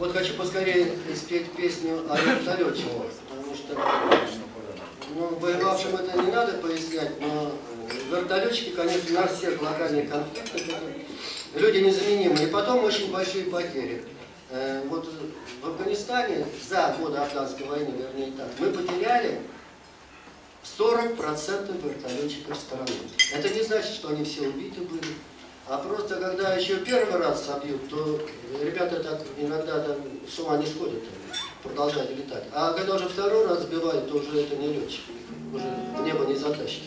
Вот хочу поскорее спеть песню о вертолете, потому что, ну, воевавшим это не надо пояснять, но вертолетчики, конечно, у нас всех локальных конфликтов, люди незаменимые, и потом очень большие потери. Вот в Афганистане за годы Афганской войны, вернее так, мы потеряли 40% вертолетчиков страны. Это не значит, что они все убиты были, а просто когда еще первый раз собьют, то ребята так иногда там с ума не сходят, продолжают летать. А когда уже второй раз сбивают, то уже это не летчики, уже в небо не затащат.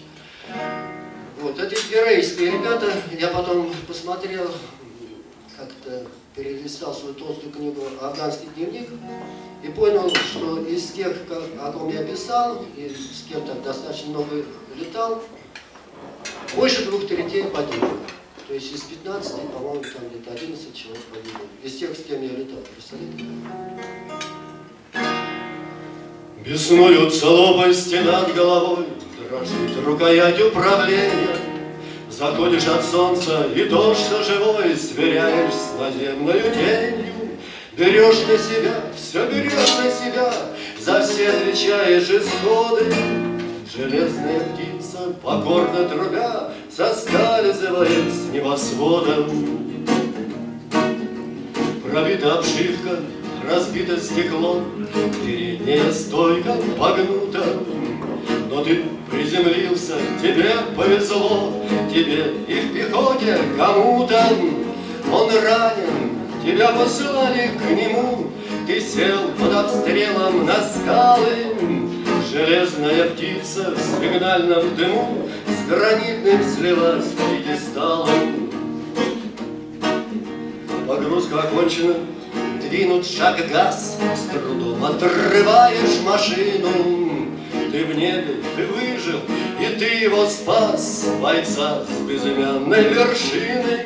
Вот, это геройские ребята, я потом посмотрел, как-то перелистал свою толстую книгу «Афганский дневник» и понял, что из тех, о ком я писал, и с кем так достаточно много летал, больше 2/3 погибло. То есть из 15, по-моему, там где-то 11 человек погибло. Из тех, с кем я летал, представляете? Беснуются лопасти над головой, дрожит рукоять управления. Заходишь от солнца, и то, что живой, сверяешь с наземною тенью. Берешь на себя, все берешь на себя, за все отвечаешь исходы. Железная птица, покорно трубя, соскальзывает с небосводом. Пробита обшивка, разбито стекло, передняя стойка погнута. Но ты приземлился, тебе повезло, тебе и в пехоте кому-то. Он ранен, тебя посылали к нему, ты сел под обстрелом на скалы. Железная птица в сигнальном дыму с гранитным слилась пьедесталом. Погрузка окончена, двинут шаг газ, с трудом отрываешь машину. Ты в небе, ты выжил, и ты его спас, бойца с безымянной вершиной.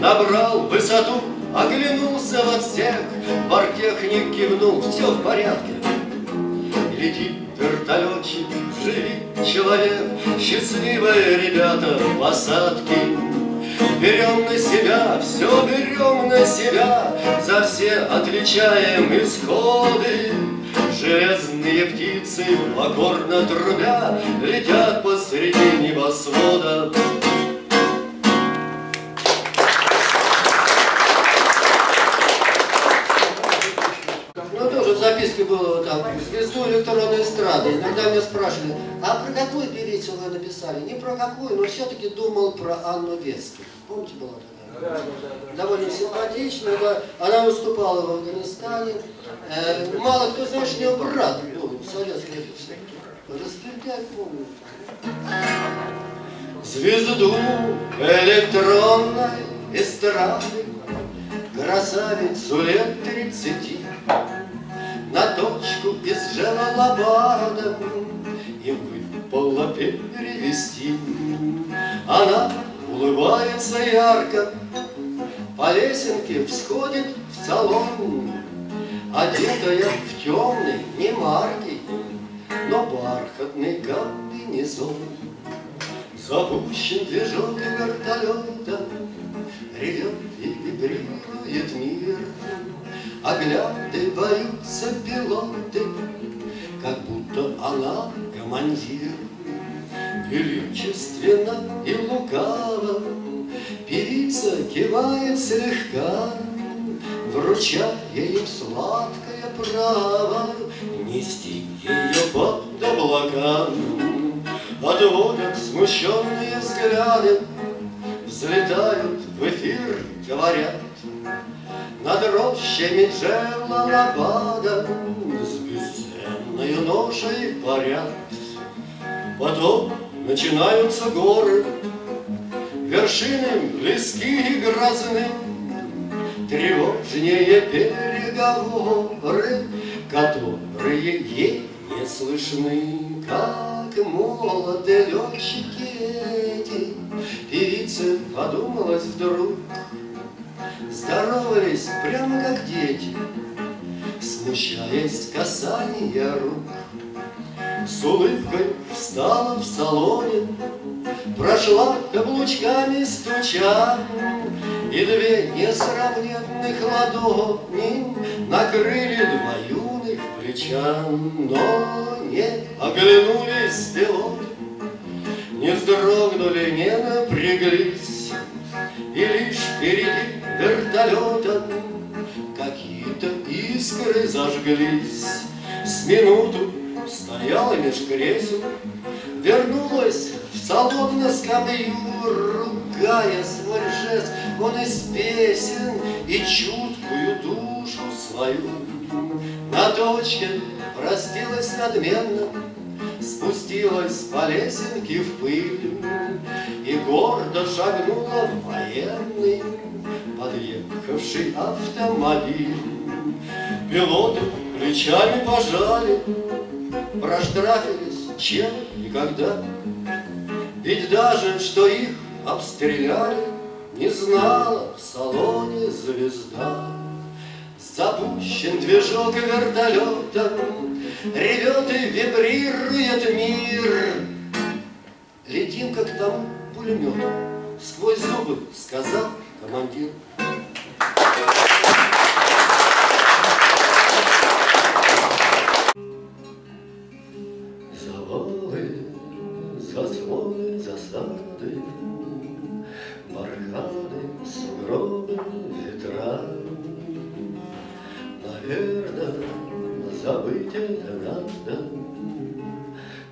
Набрал высоту, оглянулся во всех, бортехник кивнул, все в порядке. Летит вертолетчик, живи человек, счастливые ребята в посадке. Берем на себя, все берем на себя, за все отвечаем исходы. Железные птицы, покорно трубя, летят посреди небосвода. Ну, тоже в записке было вот так, звезду электронной эстрады. Иногда меня спрашивали, а про какую певицу вы написали? Не про какую, но все-таки думал про Анну Вестер. Помните, была такая? Довольно симпатичная, да. Она выступала в Афганистане. Мало кто знает, что у нее брат был в советском Распределять помню. Звезду электронной эстрады, красавицу лет 30, на точку из Джелалабада им выпало перевести. Она улыбается ярко, по лесенке всходит в салон, одетая в темный, не маркий, но бархатный комбинезон. Запущен движок вертолета, ревет и вибрирует мир. Огляды боятся пилоты, как будто она командир. Величественно и лукаво певица кивает слегка, вручая ей сладкое право нести ее под облака. Отводят смущенные взгляды, взлетают в эфир, говорят над рощами Джелалабада с бесценною ношей парят. Потом начинаются горы, вершины близки и грозны, тревожнее переговоры, которые ей не слышны. Как молодые летчики эти, певица подумалась вдруг, здоровались прямо как дети, смущаясь касания рук. С улыбкой встала в салоне, прошла каблучками стуча, и две несравненные нежных ладоней накрыли два юных плеча, но не оглянулись стрелой, не вздрогнули, не напряглись, и лишь впереди вертолетом какие-то искры зажглись. С минуту стояла меж кресел, вернулась в салон на скамью, ругая свой жест, он из песен и чуткую душу свою. На точке простилась надменно, спустилась по лесенке в пыль и гордо шагнула в военный подъехавший автомобиль. Пилоты плечами пожали, проштрафились чем и когда, ведь даже что их обстреляли, не знала в салоне звезда. Запущен движок вертолета, ревет и вибрирует мир. Летим, как тому пулемету, сквозь зубы сказал командир. Забыть это надо,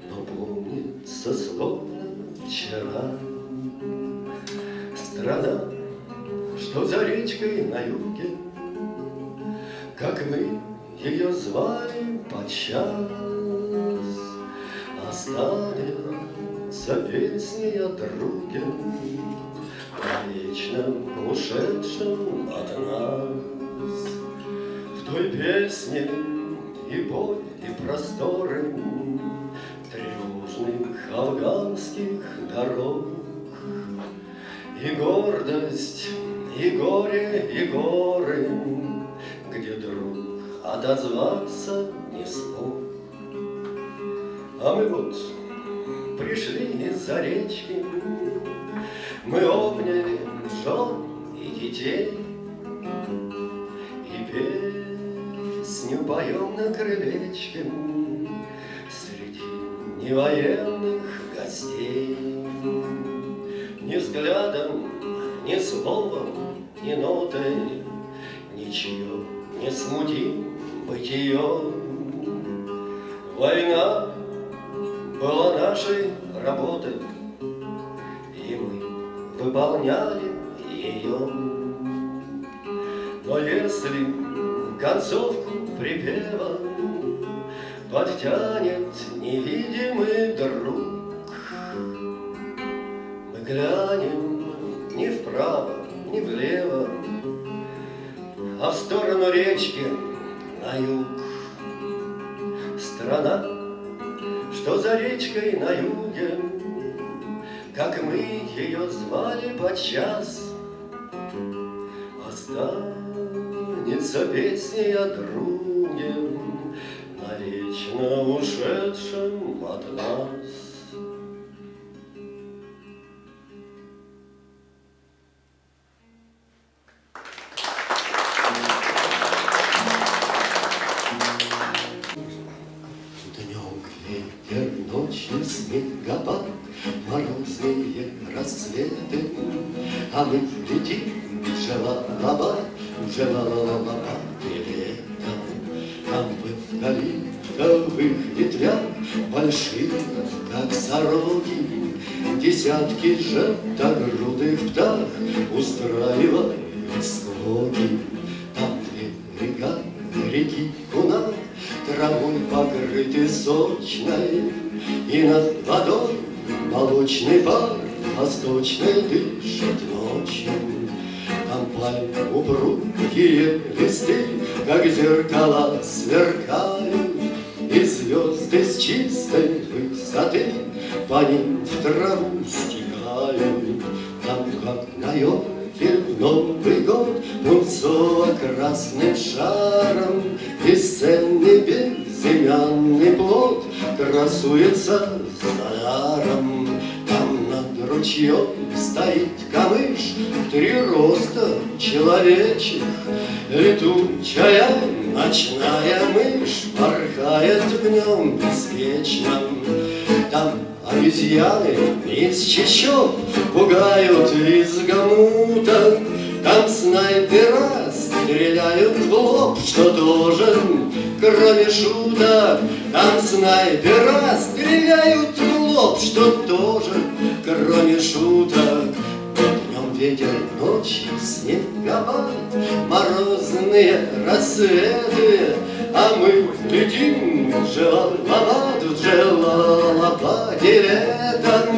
но помнится словно вчера. Страна, что за речкой на юге, как мы ее звали подчас, останется песней о друге, о вечном ушедшем от нас. В той песне и боль, и просторы тревожных афганских дорог, и гордость, и горе, и горы, где друг отозваться не смог. А мы вот пришли из-за речки, мы обняли жен и детей, и пели поем на крылечке среди невоенных гостей. Ни взглядом, ни словом, ни нотой ничего не смутим бытие. Война была нашей работой, и мы выполняли ее. Но если концовку припева подтянет невидимый друг, мы глянем ни вправо, ни влево, а в сторону речки на юг. Страна, что за речкой на юге, как мы ее звали подчас, останется песней о друге, навечно ушедшим от нас. Днем ветер, ночью снегопад, морозные рассветы, а мы летим в Джелалабад, в Джелалабад. Далековых ветвях, больших, как сороки, десятки желтогрудых птах устраивают склоки. Там, где река, реки Куна, травой покрыты сочной, и над водой молочный пар восточный дышит ночью. Там пальм упругие листы, как зеркала сверкают, и звезды с чистой высоты по ним в траву стекают. Там, как на елке в Новый год, пунцово-красным шаром бесценный безымянный плод красуется за даром. Там над ручеек стоит камыш, три роста человечек. Летучая ночная мышь порхает в нем беспечно. Там обезьяны из чащоб пугают визгом уток. Там снайпера стреляют в лоб, что должен, кроме шуток. Там снайпера стреляют в лоб, что должен, кроме шуток. Днем ветер, ночью снегопад, морозные рассветы, а мы летим в Джелалабад, в Джелалабаде летом.